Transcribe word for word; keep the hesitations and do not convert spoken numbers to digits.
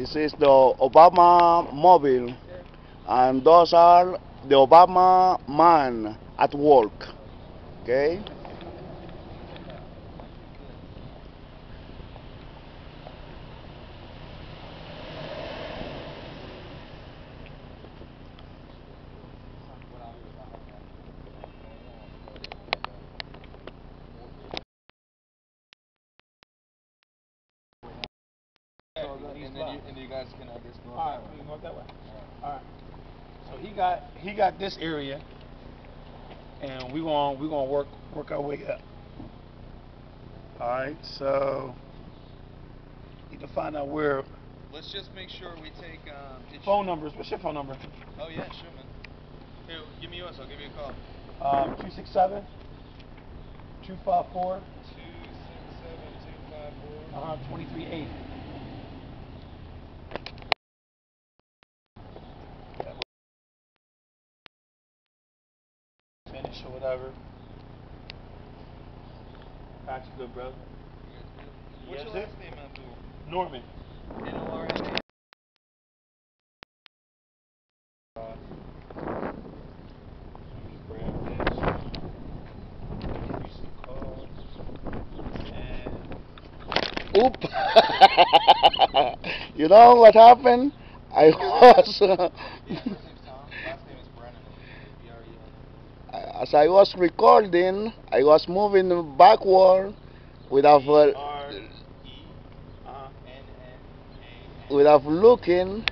This is the Obama mobile, and those are the Obama man at work. Okay. And then, you, and you guys can, I guess, go all right, we can go up that way. All right. So he got he got this area, and we gonna we gonna work work our way up. All right. So need to find out where. Let's just make sure we take um, phone numbers. What's your phone number? Oh yeah, sure, man. Here, give me yours. I'll give you a call. Um, two six seven. Two five four. Two six seven two five four. Uh huh. Twenty three eight. Or whatever. Got you good, bro. What's your last name, Abdul? Norman. N O R M A N. Oop! You know what happened? I was. Uh, As I was recording, I was moving backward without, uh, without looking